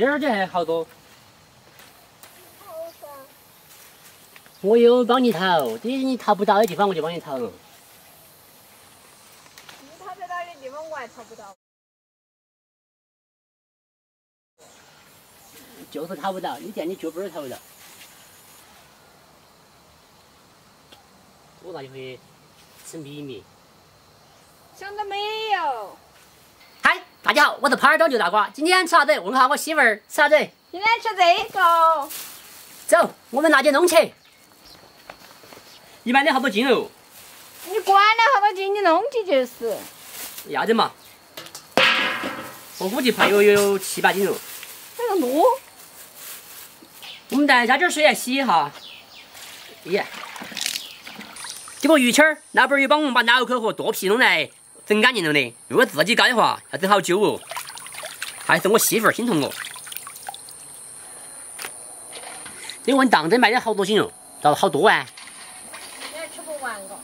这儿这还好多。我有帮你掏，这你掏不到的地方我就帮你掏了。你掏不到的地方我还掏不到。就是掏不到，你店里脚本儿掏不到。我咋就会吃米米？想到没有？ 大家好，我是耙耳朵刘大瓜。今天吃啥子？问下我媳妇儿吃啥子？今天吃这个。走，我们拿去弄去。一般的好多斤哦。你管它好多斤，你弄去就是。鸭子嘛，我估计怕有7、8斤肉。那个多。我们再加点水来洗一下。耶。这个鱼签儿，老板又帮我们把脑壳和肚皮弄来。 整干净了的，如果自己搞的话，要整好久哦。还是我媳妇儿心疼我。你问当真卖的好多斤哦，倒是好多啊。你还吃不完个。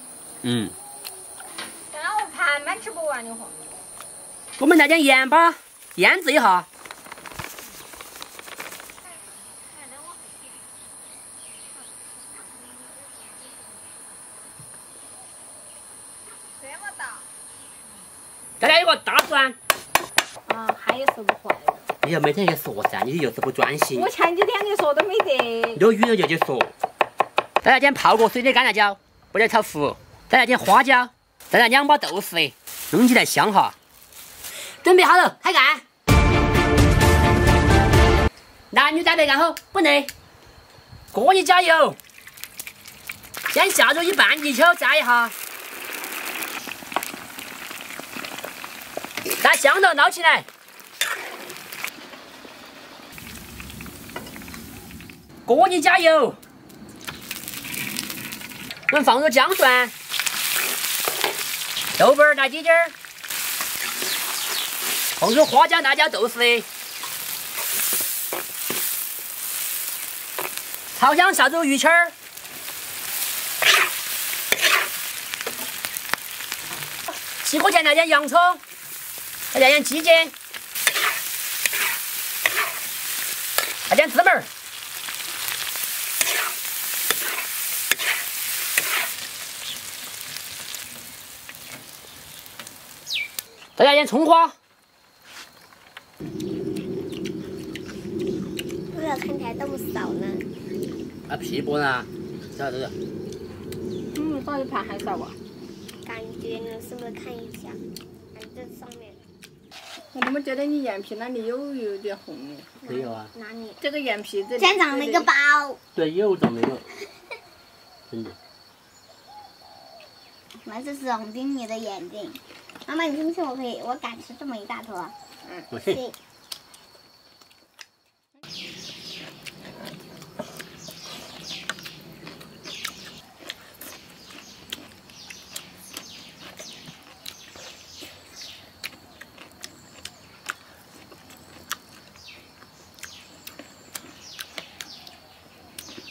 嗯。但我怕慢慢吃不完的慌。我们来点盐巴，腌制一下。这么大。 再来一个大蒜。啊，还有是不坏的。你要每天去说噻，你就是不专心。我前几天你说都没得。有鱼了就去说。再来点泡过水的干辣椒，不得炒糊。再来点花椒，再来两把豆腐，弄起来香哈。准备好了，开干。男女搭配干好，不累。锅里加油，先下入1/2地球，炸一下。 拿香头捞起来，锅里加油，我们放入姜蒜、豆瓣儿、来几点，放入花椒、辣椒、豆腐，炒香下入鱼签儿，起锅前来点洋葱。 再加点鸡精，再加点芝麻儿，再加点葱花。我要看台这么少呢？啊，皮薄呢？少多少？嗯，放一盘还少啊？感觉呢？是不是看一下？反正上面。 我怎么觉得你眼皮那里又有点红呢？没有啊？哪里？这个眼皮这里。先长了一个包。对，又长了一个。真的。那这是红丁你的眼睛。妈妈，你信不信我敢吃这么一大坨？嗯，我信。对。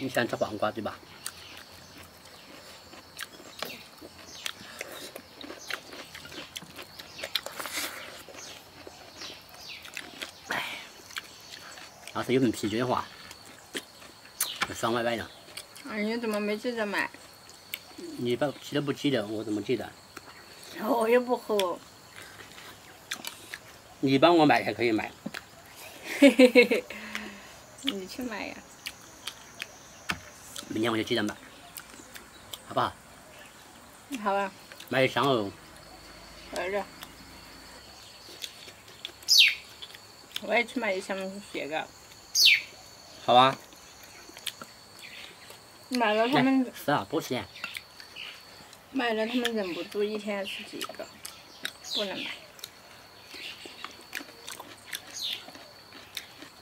你喜欢吃黄瓜对吧？哎，要是有瓶啤酒的话，30000的。哎，你怎么没记得买？你不记得不记得？我怎么记得？我又不喝。你帮我买才可以买。嘿嘿嘿嘿，你去买呀。 明天我就记得买，好不好？好啊。买一箱哦。儿子，我也去买一箱雪糕。好啊。买了他们。是啊，多吃点。买了他们忍不住一天要吃几个，不能买。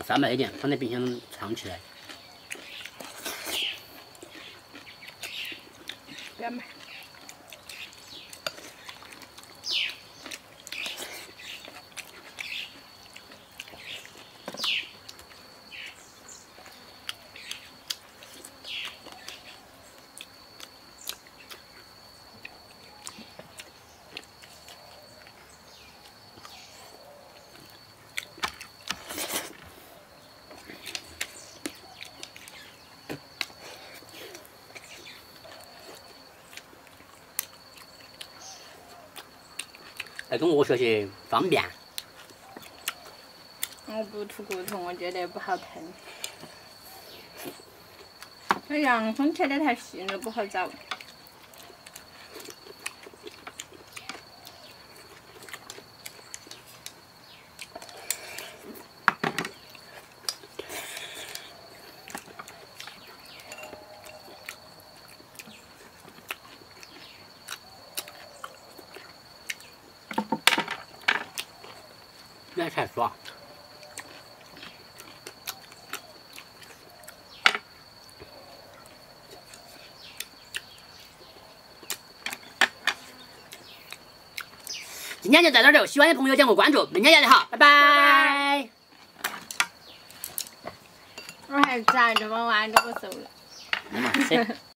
少买一点，放在冰箱藏起来。 不要买。那种莴笋些方便。我不吐骨头，我觉得不好啃。这洋葱切得太细了，不好找。 那才爽！今天就到这里，喜欢的朋友点个关注，明天见的好，拜拜！我还咋着把豌豆给收了？